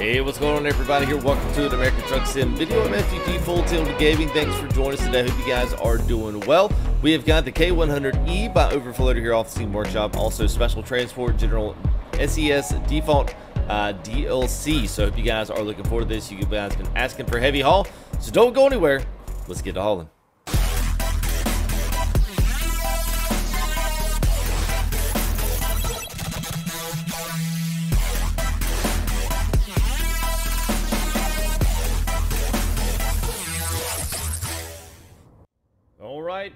Hey, what's going on everybody here? Welcome to an American Truck Sim video. I'm FTT Full Tail Gaming. Thanks for joining us today. I hope you guys are doing well. We have got the K100E by Overfloater here off the Steam Workshop. Also Special Transport, General SCS Default DLC. So I hope you guys are looking forward to this. You guys have been asking for heavy haul, so don't go anywhere. Let's get to hauling.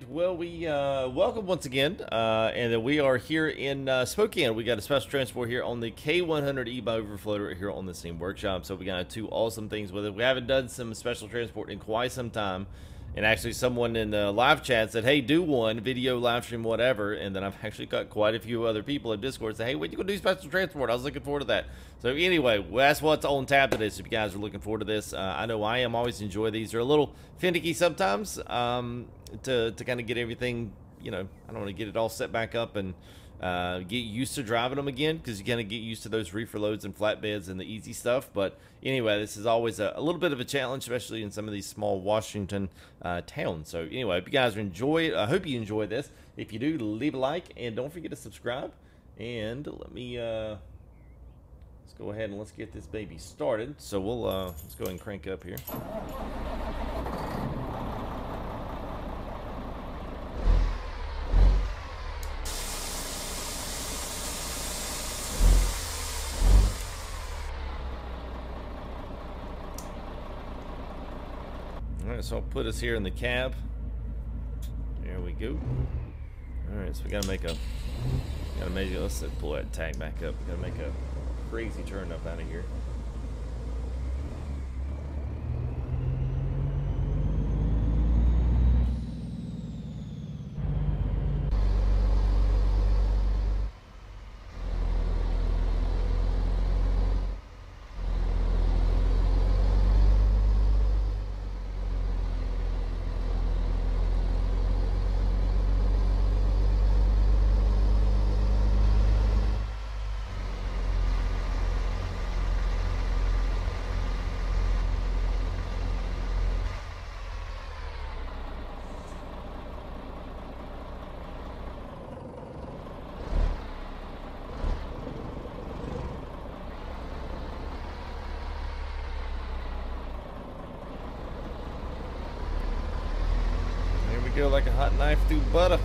Well, we welcome once again, and then we are here in Spokane. We got a special transport here on the K100E by Overfloater right here on the same workshop. So we got two awesome things with it. We haven't done some special transport in quite some time, and actually someone in the live chat said, hey, do one, video, live stream, whatever. And then I've actually got quite a few other people in Discord say, hey, when you gonna do special transport? I was looking forward to that. So anyway, that's what's on tap today. So if you guys are looking forward to this, I know I am. Always enjoy these. They're a little finicky sometimes, to kind of get everything, you know, I don't want to get it all set back up and get used to driving them again, because you kind of get used to those reefer loads and flatbeds and the easy stuff. But anyway, this is always a little bit of a challenge, especially in some of these small Washington towns. So anyway, if you guys enjoy it, I hope you enjoy this. If you do, leave a like and don't forget to subscribe. And let me let's go ahead and let's get this baby started. So we'll let's go ahead and crank up here. So I'll put us here in the cab. There we go. All right, so we gotta make a, let's pull that tag back up. We gotta make a crazy turn up out of here. Go like a hot knife through butter.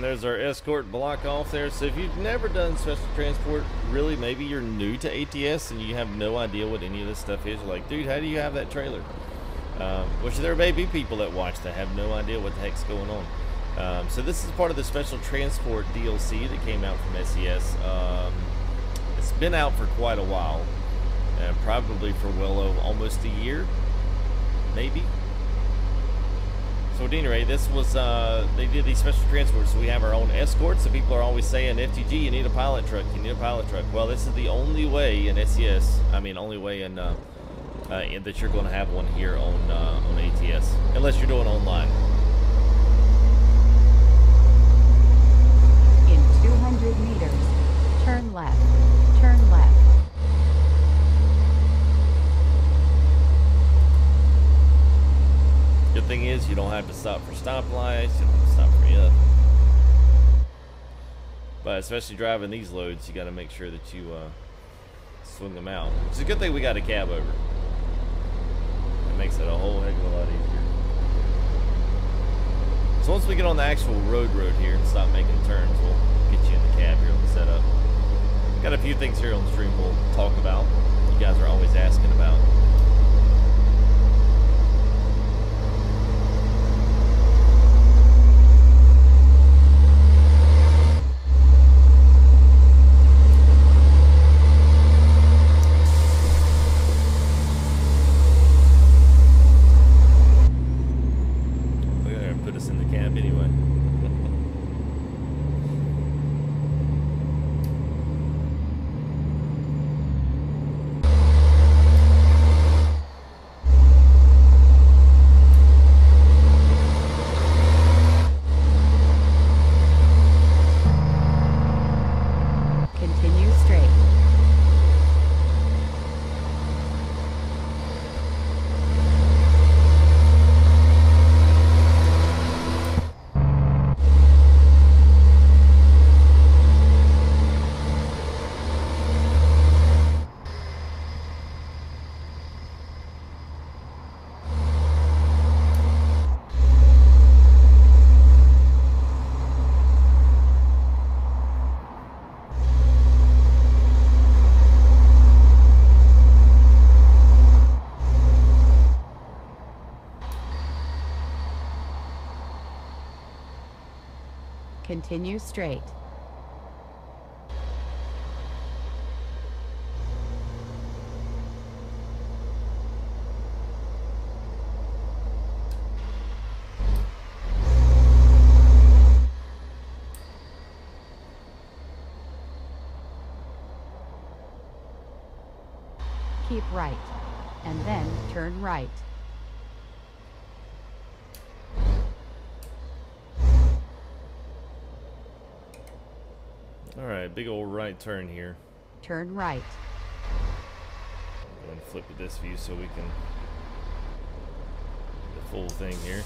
There's our escort block off there. So if you've never done special transport, really, maybe you're new to ATS and you have no idea what any of this stuff is. You're like, dude, how do you have that trailer? Which there may be people that watch that have no idea what the heck's going on. So this is part of the special transport DLC that came out from SES. It's been out for quite a while, probably for well over almost a year, maybe. So at any rate, this was, they did these special transports, so we have our own escorts. So people are always saying, FTG, you need a pilot truck, you need a pilot truck. Well, this is the only way in SES, I mean, only way in, that you're going to have one here on ATS, unless you're doing online. In 200 meters, turn left, turn left. Good thing is you don't have to stop for stoplights, you don't have to stop for anything. But especially driving these loads, you got to make sure that you swing them out. It's a good thing we got a cab over. It makes it a whole heck of a lot easier. So once we get on the actual road here and stop making turns, we'll get you in the cab here on the setup. Got a few things here on the stream we'll talk about. You guys are always asking about. Continue straight. Keep right, and then turn right. All right, big old right turn here. Turn right. I'm gonna flip to this view so we can do the full thing here.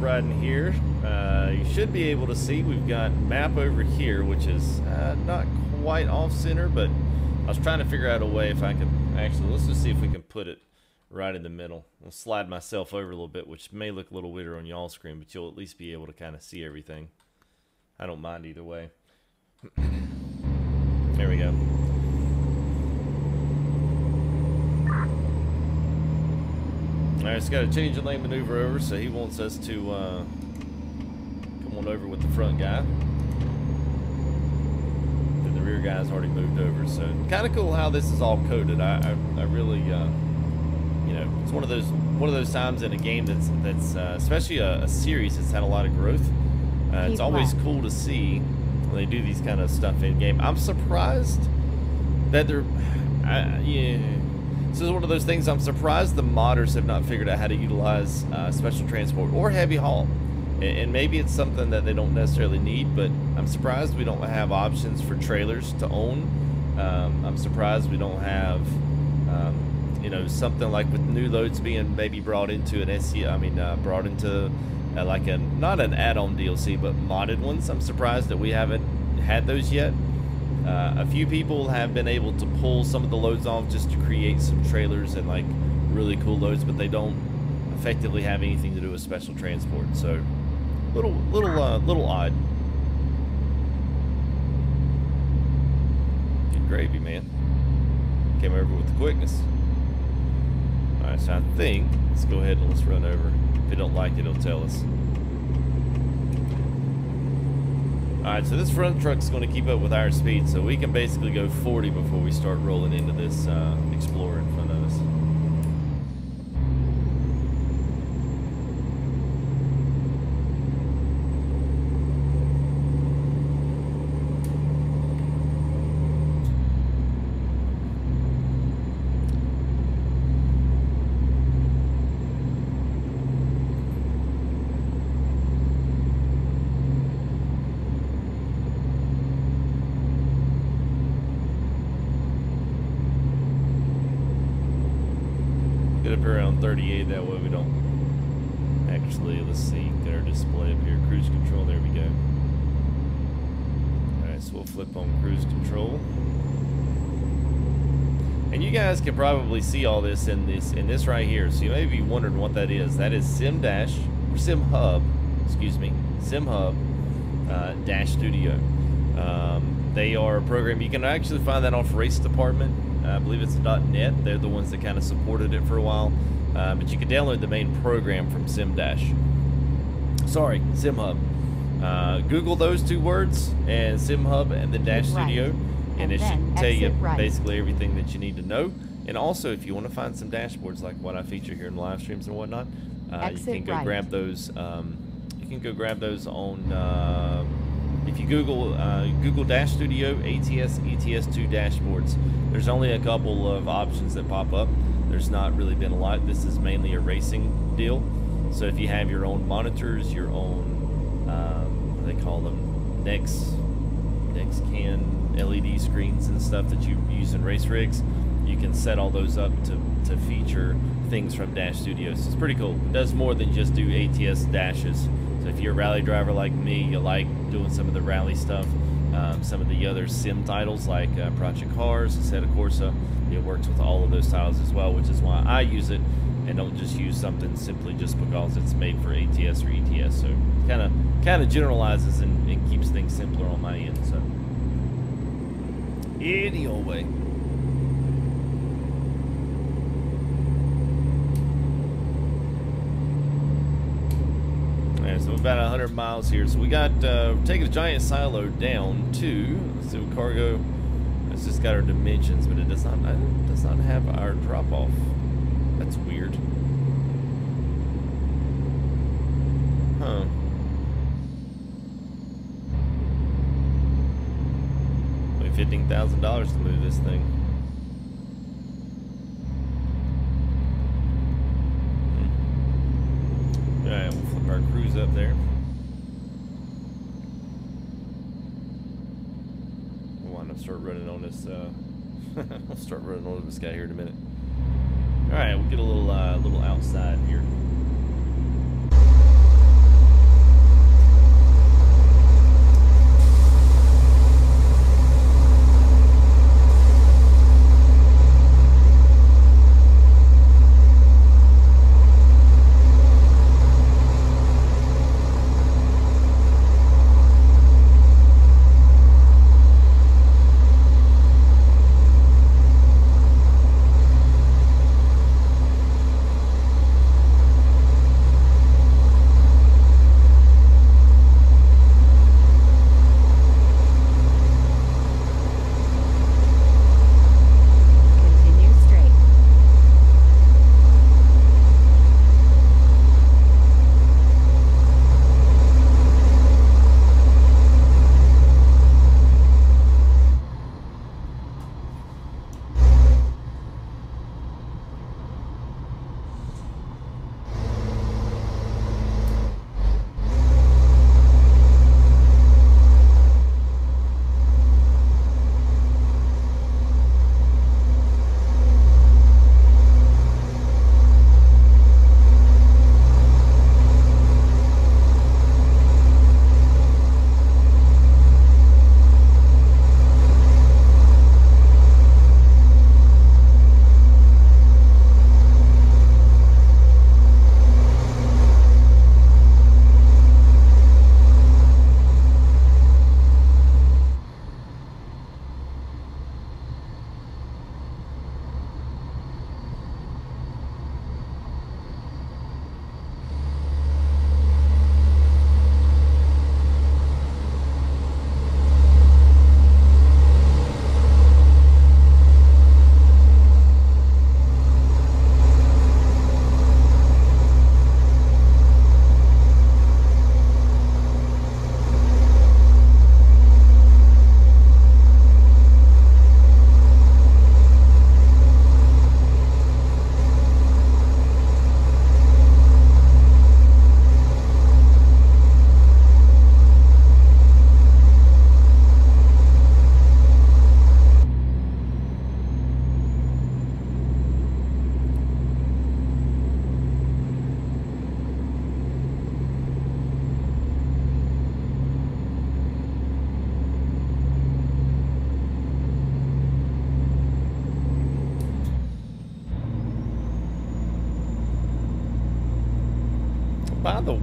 Riding here, you should be able to see we've got map over here, which is not quite off center, but I was trying to figure out a way if I could actually, let's just see if we can put it right in the middle. I'll slide myself over a little bit, which may look a little weirder on y'all's screen, but you'll at least be able to kind of see everything. I don't mind either way. There we go. Alright, it's got a change of lane maneuver over, so he wants us to come on over with the front guy. And the rear guy's already moved over, so kind of cool how this is all coded. I really, you know, it's one of those times in a game that's especially a series that's had a lot of growth. It's always cool to see when they do these kind of stuff in game. I'm surprised that they're, yeah. So it's one of those things, I'm surprised the modders have not figured out how to utilize special transport or heavy haul. And maybe it's something that they don't necessarily need, but I'm surprised we don't have options for trailers to own. I'm surprised we don't have, you know, something like with new loads being maybe brought into an SC, I mean, brought into like a, not an add-on DLC, but modded ones. I'm surprised that we haven't had those yet. A few people have been able to pull some of the loads off just to create some trailers and like really cool loads, but they don't effectively have anything to do with special transport. So, little odd. Good gravy, man. Came over with the quickness. All right, so I think let's go ahead and let's run over. If they don't like it, it'll tell us. Alright, so this front truck's going to keep up with our speed, so we can basically go 40 before we start rolling into this Explorer in front of us. Around 38, that way we don't actually, let's see, get our display up here, cruise control, there we go. Alright, so we'll flip on cruise control. And you guys can probably see all this in this right here, so you may be wondering what that is. That is Sim Hub, Dash Studio. They are a program, you can actually find that off Race Department. I believe it's .net. They're the ones that kind of supported it for a while. But you can download the main program from Sim Hub. Google those two words, and Sim Hub and then Dash Studio, and it should tell you basically everything that you need to know. And also, if you want to find some dashboards like what I feature here in live streams and whatnot, you can go grab those. You can go grab those on if you Google Google Dash Studio ATS ETS2 dashboards. There's only a couple of options that pop up. There's not really been a lot. This is mainly a racing deal. So if you have your own monitors, your own what do they call them, next-can LED screens and stuff that you use in race rigs, you can set all those up to feature things from Dash Studios. It's pretty cool. It does more than just do ATS dashes. So if you're a rally driver like me, you like doing some of the rally stuff, some of the other sim titles like Project Cars, Assetto Corsa, it works with all of those titles as well, which is why I use it and don't just use something simply just because it's made for ATS or ETS. So kind of generalizes and keeps things simpler on my end. So any old way. All right, so about 100 miles here. So we got taking a giant silo down to, let's do cargo. It's just got our dimensions, but it does not have our drop off. That's weird. Huh. Only $15,000 to move this thing. Hmm. Alright, we'll flip our crews up there. We'll wind up I'll start running on this guy here in a minute. All right, we'll get a little little outside here.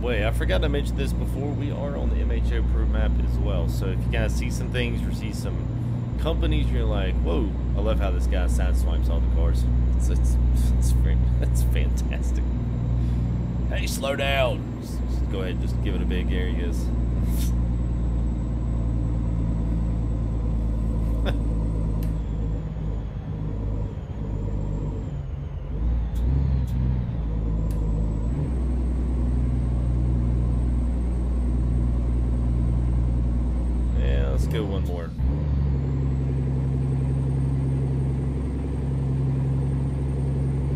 I forgot to mention this before, we are on the MHO proof map as well. So if you guys see some things or see some companies, you're like, whoa, I love how this guy sideswipes all the cars. It's fantastic. Hey, slow down. Just go ahead, just give it a big air, you guys.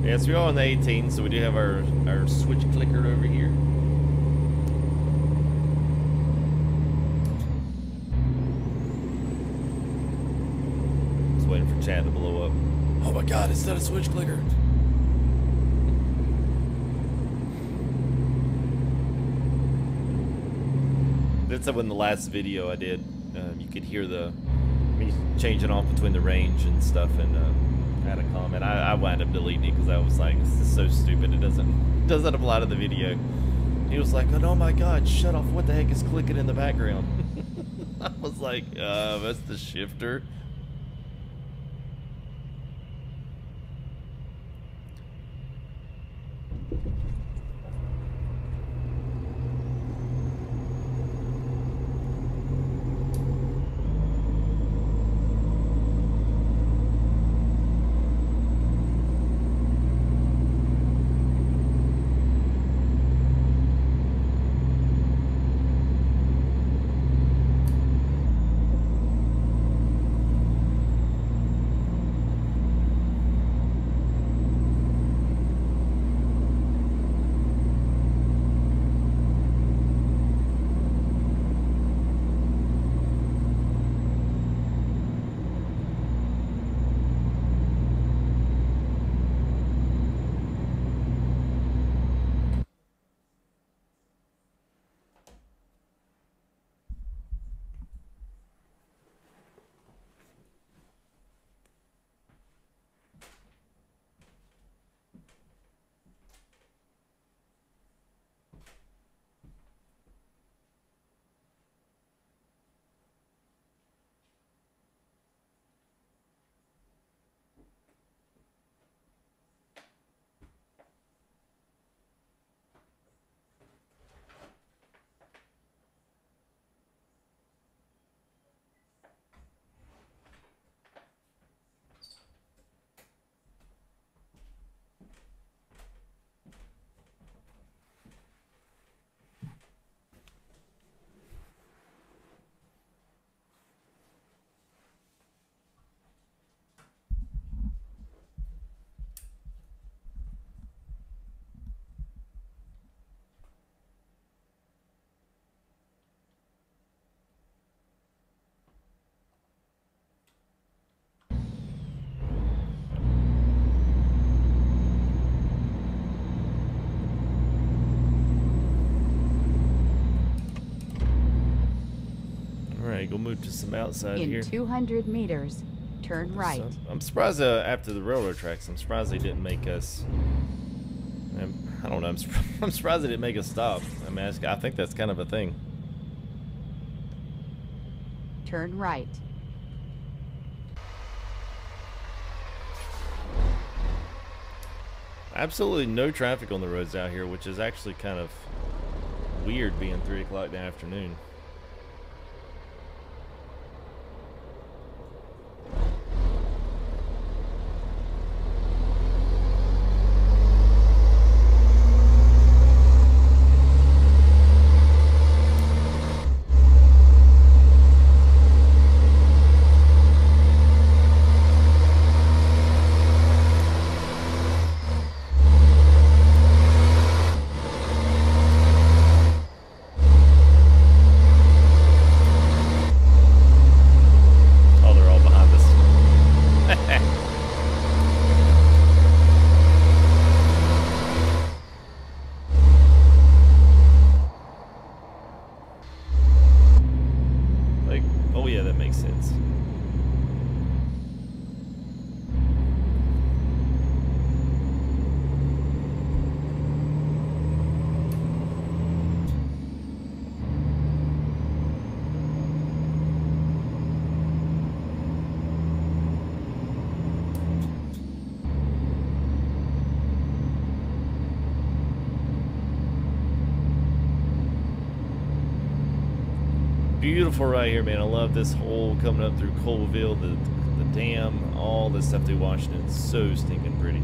Yes, we are on the 18, so we do have our switch clicker over here. Just waiting for Chad to blow up. Oh my god, it's not a switch clicker. That's when the last video I did, you could hear the me changing off between the range and stuff, and had a comment. I wound up deleting it because I was like, this is so stupid. It doesn't apply to the video. He was like, oh my god, shut off! What the heck is clicking in the background? I was like, that's the shifter. We'll move to some outside here. In 200 meters, turn right. So I'm surprised after the railroad tracks, I'm surprised they didn't make us. I don't know. I'm surprised they didn't make us stop. I'm asking. I think that's kind of a thing. Turn right. Absolutely no traffic on the roads out here, which is actually kind of weird, being 3 o'clock in the afternoon. Beautiful right here, man. I love this whole coming up through Colville, the dam, all this stuff through Washington. It's so stinking pretty.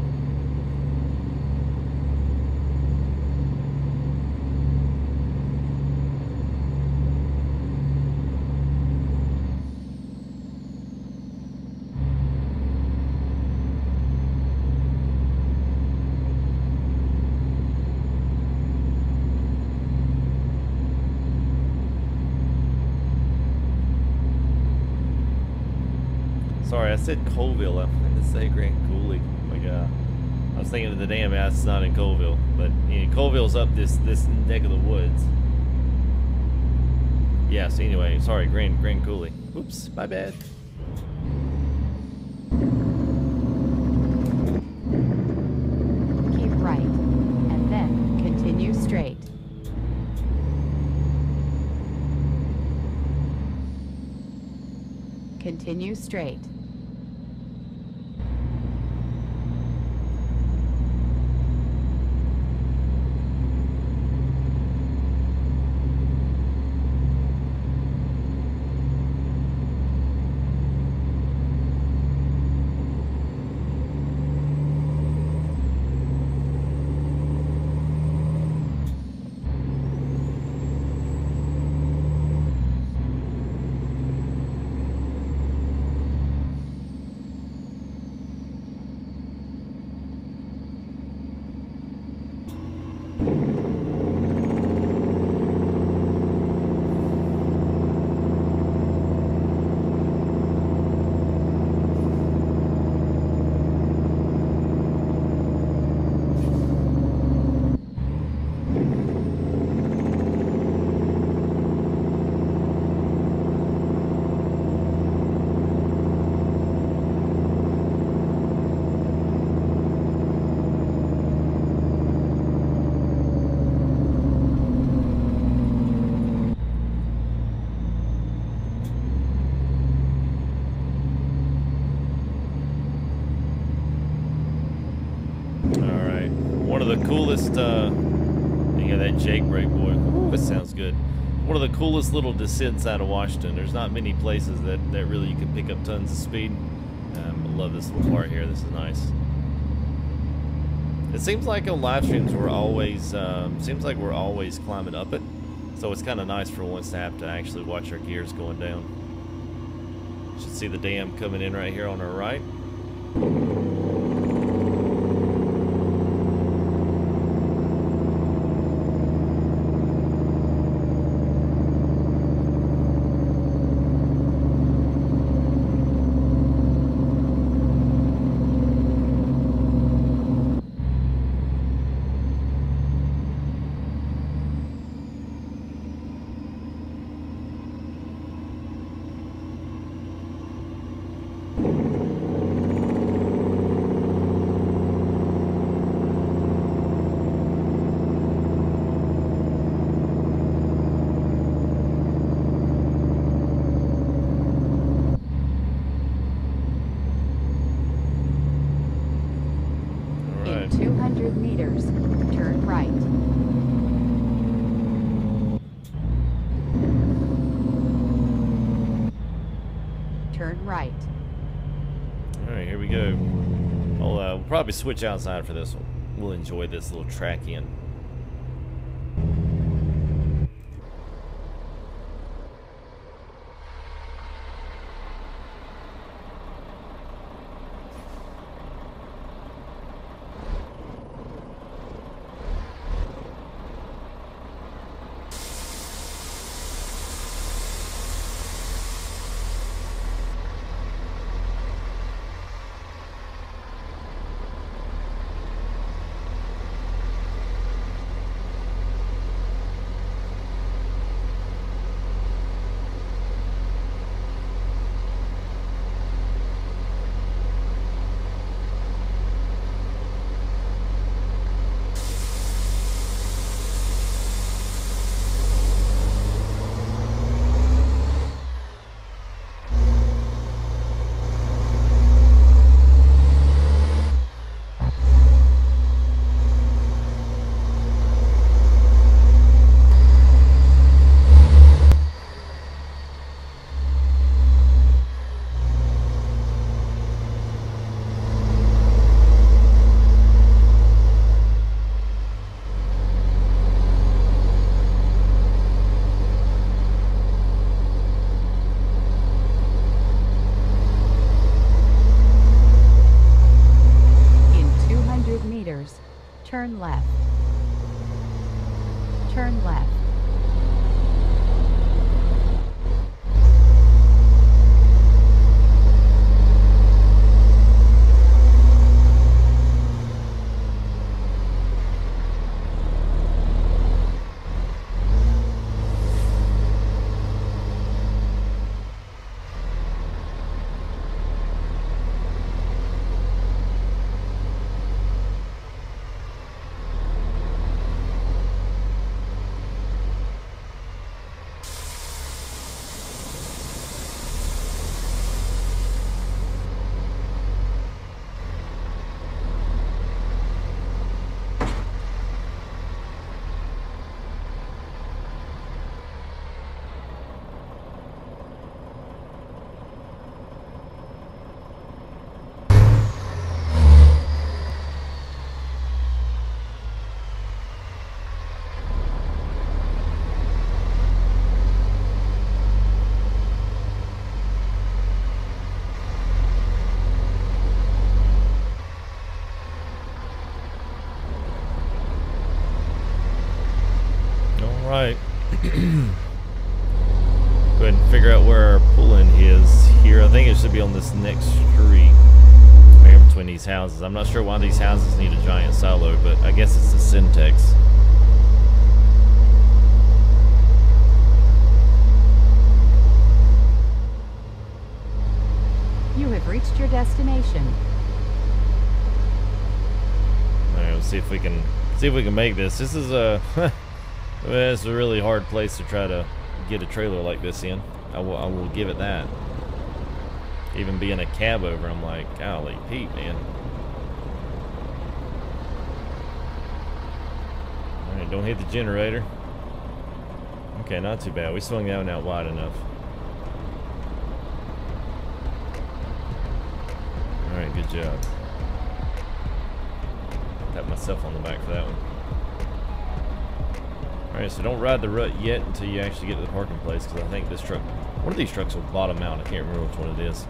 Sorry, I said Colville. I meant to say Grand Coulee. Like, I was thinking of the damn ass. It's not in Colville, but you know, Colville's up this neck of the woods. Yeah. So anyway, sorry, Grand Coulee. Oops, my bad. Keep right, and then continue straight. Continue straight. Coolest little descents out of Washington. There's not many places that really you can pick up tons of speed. I love this little part here. This is nice. It seems like on live streams we're always seems like we're always climbing up it, so it's kind of nice for once to have to actually watch our gears going down. You should see the dam coming in right here on our right. Probably switch outside for this one. We'll enjoy this little track in. Turn left. Turn left. think it should be on this next street, right in between these houses. I'm not sure why these houses need a giant silo, but I guess it's the syntax. You have reached your destination. Alright, let's see if we can make this. This is a it's a really hard place to try to get a trailer like this in. I will give it that. Even being a cab over, I'm like, golly Pete, man. Alright, don't hit the generator. Okay, not too bad. We swung that one out wide enough. Alright, good job. Tap myself on the back for that one. Alright, so don't ride the rut yet until you actually get to the parking place, because I think this truck, one of these trucks will bottom out. I can't remember which one it is.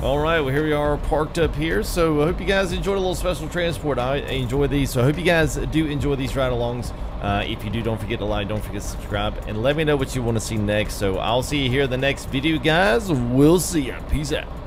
Alright, well here we are parked up here, so I hope you guys enjoyed a little special transport. I enjoy these, so I hope you guys do enjoy these ride-alongs. If you do, don't forget to like, don't forget to subscribe, and let me know what you want to see next. So I'll see you here in the next video, guys. We'll see ya. Peace out.